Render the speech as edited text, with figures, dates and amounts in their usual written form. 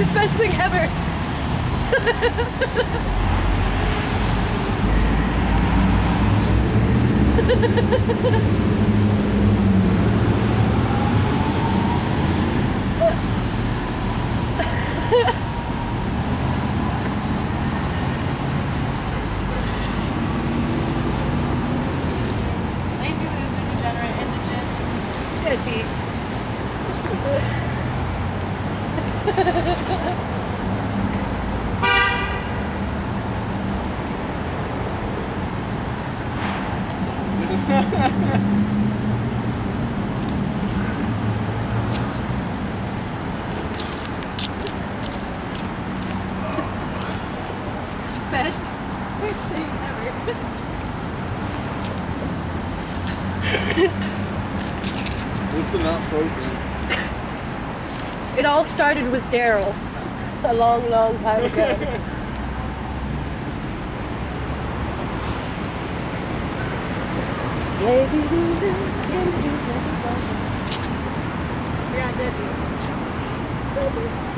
the best thing ever. Best thing ever. At least they're not frozen. It all started with Daryl a long, long time ago. Lazy loser, can do nothing. Yeah, I did.